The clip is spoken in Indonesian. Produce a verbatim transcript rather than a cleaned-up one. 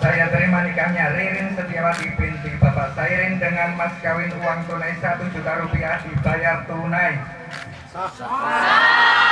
Saya terima nikahnya Ririn Setiawan binti Bapak Sairin dengan mas kawin uang tunai satu juta rupiah dibayar tunai. Sah.